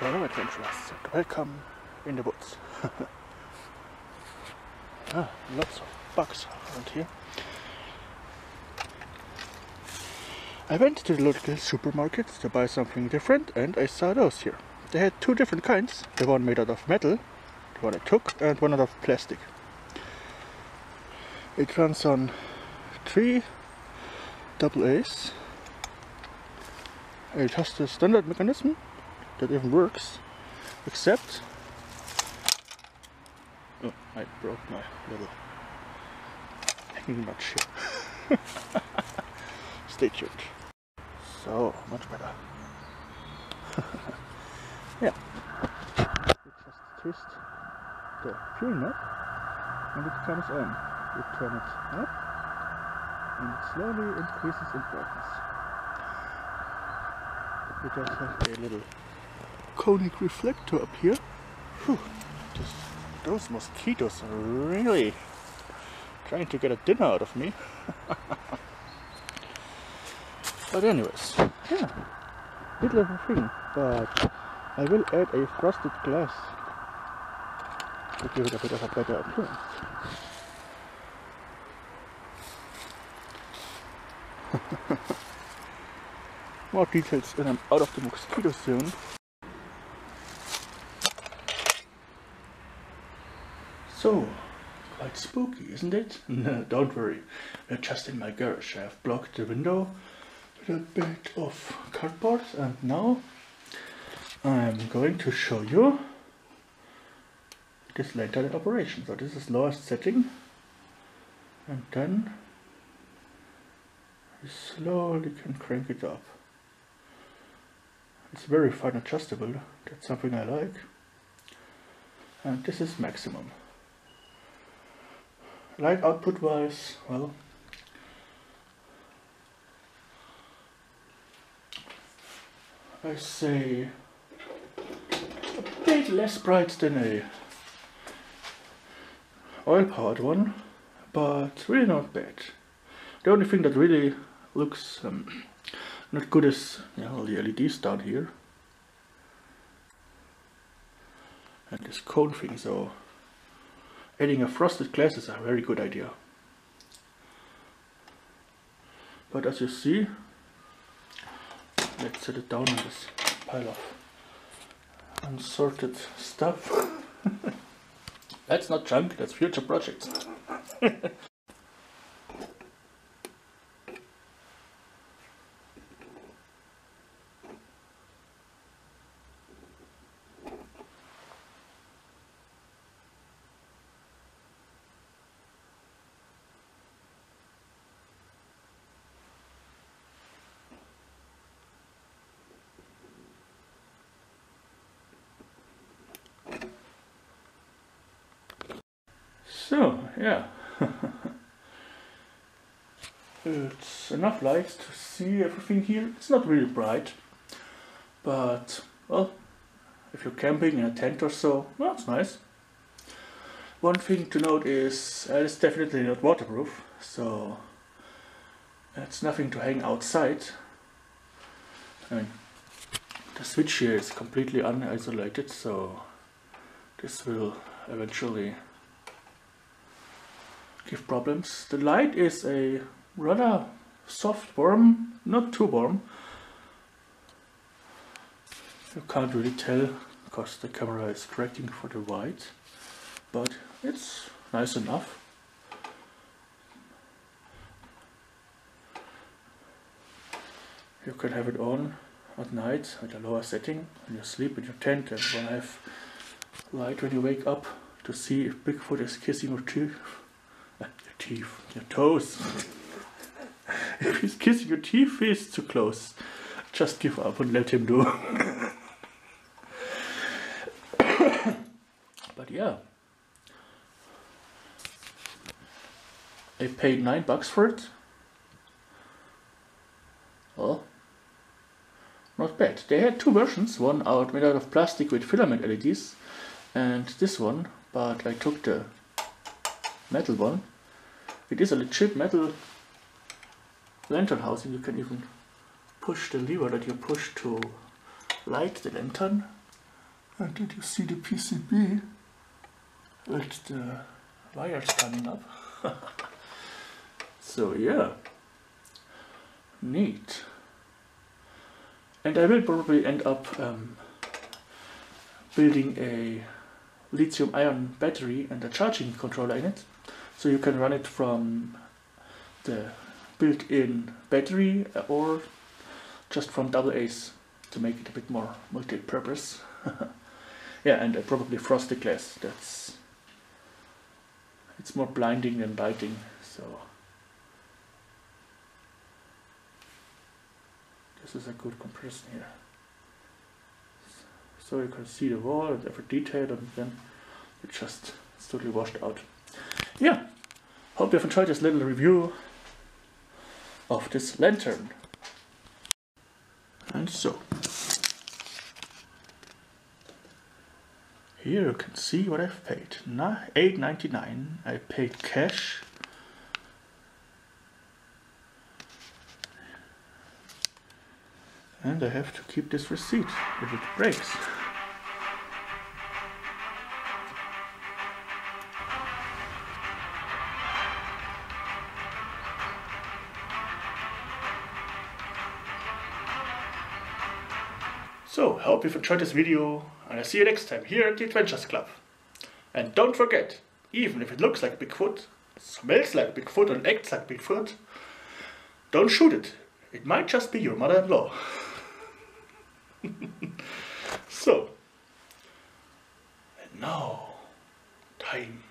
So, adventurers, welcome in the woods. Lots of bugs around here. I went to the local supermarket to buy something different, and I saw those here. They had two different kinds, the one made out of metal, the one I took, and one out of plastic. It runs on 3 AA's. It has the standard mechanism that even works, except... Oh, I broke my little hanging notch here. Stay tuned. So, much better. Yeah. You just twist the fuel knob and it comes on. You turn it up and it slowly increases in brightness. It does have a little conic reflector up here. Whew, those mosquitoes are really trying to get a dinner out of me. But anyways, yeah, little of a thing, but I will add a frosted glass to give it a bit of a better appearance. More details and I'm out of the mosquito zone. So, quite spooky, isn't it? No, don't worry, we're just in my garage. I have blocked the window with a bit of cardboard, and now I'm going to show you this lantern in operation. So this is lowest setting, and then you slowly can crank it up. It's very fine adjustable, that's something I like. And this is maximum. Light output wise, well, I say a bit less bright than a oil-powered one, but really not bad. The only thing that really looks not good is, you know, all the LEDs down here and this cone thing. So adding a frosted glass is a very good idea. But as you see, let's set it down on this pile of unsorted stuff. That's not junk, that's future projects. So, yeah, it's enough light to see everything here. It's not really bright, but, well, if you're camping in a tent or so, well, it's nice. One thing to note is, it's definitely not waterproof, so it's nothing to hang outside. I mean, the switch here is completely unisolated, so this will eventually give problems. The light is a rather soft warm, not too warm. You can't really tell because the camera is cracking for the white, but it's nice enough. You can have it on at night at a lower setting and you sleep in your tent, and you have light when you wake up to see if Bigfoot is kissing your teeth. Your toes. If he's kissing your teeth, he's too close. Just give up and let him do. But yeah, I paid $9 for it. Well, not bad. They had two versions, one out made out of plastic with filament LEDs, and this one, but I took the metal one. It is a legit metal lantern housing. You can even push the lever that you push to light the lantern. Did you see the PCB? It's the wires coming up. So yeah, neat. And I will probably end up building a lithium-ion battery and a charging controller in it, so you can run it from the built-in battery or just from AA's to make it a bit more multi-purpose. Yeah, and probably frosted glass. It's more blinding than biting. So this is a good comparison here. So you can see the wall and every detail, and then it just totally washed out. Yeah, hope you have enjoyed this little review of this lantern. And so here you can see what I've paid. $8.99. I paid cash. And I have to keep this receipt if it breaks. So, hope you've enjoyed this video, and I'll see you next time here at the Adventurers Club. And don't forget, even if it looks like Bigfoot, smells like Bigfoot, and acts like Bigfoot, don't shoot it. It might just be your mother-in-law. So, and now, time.